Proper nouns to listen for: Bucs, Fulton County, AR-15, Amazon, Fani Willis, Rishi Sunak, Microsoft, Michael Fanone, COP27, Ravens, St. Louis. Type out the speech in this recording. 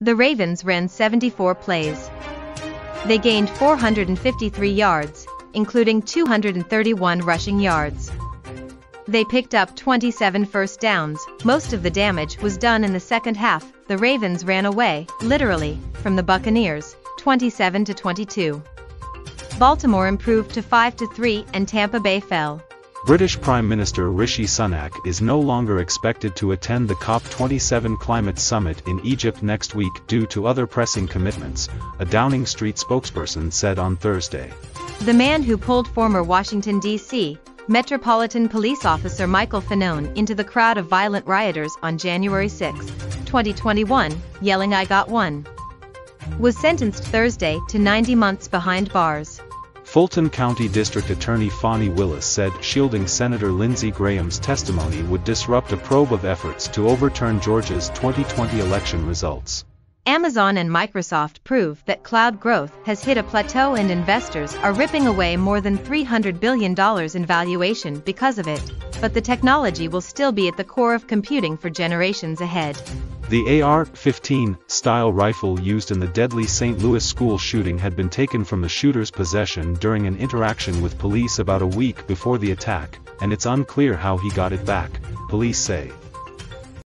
The Ravens ran 74 plays. They gained 453 yards, including 231 rushing yards. They picked up 27 first downs. Most of the damage was done in the second half. The Ravens ran away, literally, from the Buccaneers, 27-22. Baltimore improved to 5-3 and Tampa Bay fell. British Prime Minister Rishi Sunak is no longer expected to attend the COP27 climate summit in Egypt next week due to other pressing commitments, a Downing Street spokesperson said on Thursday. The man who pulled former Washington, D.C. Metropolitan Police Officer Michael Fanone into the crowd of violent rioters on January 6, 2021, yelling "I got one," was sentenced Thursday to 90 months behind bars. Fulton County District Attorney Fani Willis said shielding Senator Lindsey Graham's testimony would disrupt a probe of efforts to overturn Georgia's 2020 election results. Amazon and Microsoft prove that cloud growth has hit a plateau and investors are ripping away more than $300 billion in valuation because of it, but the technology will still be at the core of computing for generations ahead. The AR-15 style rifle used in the deadly St. Louis school shooting had been taken from the shooter's possession during an interaction with police about a week before the attack, and it's unclear how he got it back, police say.